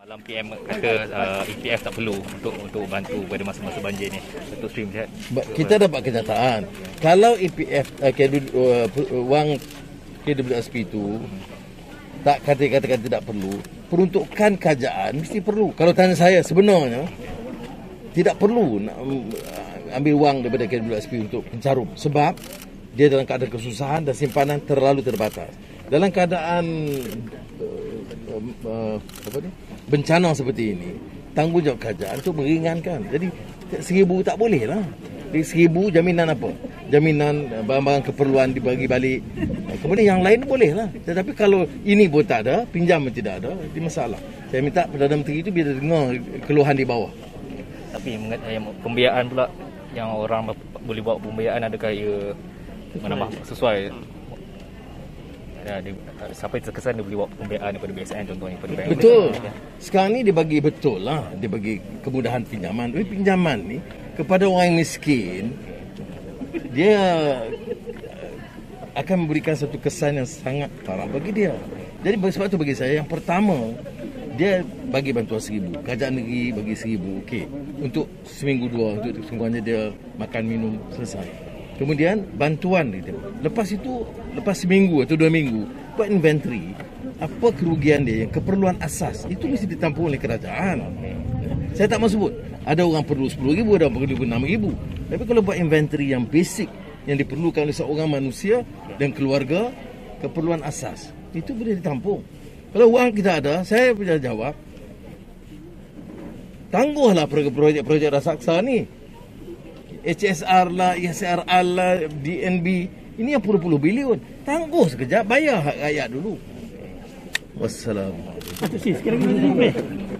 Malam PM kata EPF tak perlu untuk bantu pada masa-masa banjir ni. Untuk stream saya. Kita dapat kenyataan. Kalau EPF wang KWSP tu tak kata-kata tidak perlu, peruntukan kerajaan mesti perlu. Kalau tanya saya sebenarnya tidak perlu nak ambil wang daripada KWSP untuk pencarum sebab dia dalam keadaan kesusahan dan simpanan terlalu terbatas. Dalam keadaan bencana seperti ini, tanggungjawab kerajaan itu meringankan. Jadi RM1,000 tak boleh lah. Jadi RM1,000 jaminan apa? Jaminan barang-barang keperluan dibagi balik. Kemudian yang lain boleh lah. Tetapi kalau ini pun tak ada, pinjam pun tidak ada, jadi masalah. Saya minta Perdana Menteri itu biar dengar keluhan di bawah. Tapi pembiayaan pula, yang orang boleh buat pembiayaan adakah ia menambah sesuai? Ya, siapa terkesan dia boleh buat pembiayaan daripada BSN contohnya daripada bank. Betul. Sekarang ni dia bagi betul lah. Dia bagi kemudahan pinjaman. Tapi pinjaman ni kepada orang yang miskin, dia akan memberikan satu kesan yang sangat parah bagi dia. Jadi sebab tu bagi saya yang pertama, dia bagi bantuan RM1,000. Kerajaan negeri bagi RM1,000. Okey. Untuk seminggu dua, untuk sungguhannya dia makan minum selesai. Kemudian bantuan itu. Lepas itu, lepas seminggu atau 2 minggu, buat inventory. Apa kerugian dia, yang keperluan asas itu mesti ditampung oleh kerajaan. Saya tak mau sebut. Ada orang perlu RM10,000, ada orang perlu RM6,000. Tapi kalau buat inventory yang basic, yang diperlukan oleh seorang manusia dan keluarga, keperluan asas itu boleh ditampung. Kalau wang kita ada, saya punya jawab, tangguhlah projek-projek raksasa ni. HCR lah, YCRR lah, DNB. Ini yang puluh-puluh bilion. Tangguh sekejap, bayar hak rakyat dulu. Wassalamualaikum.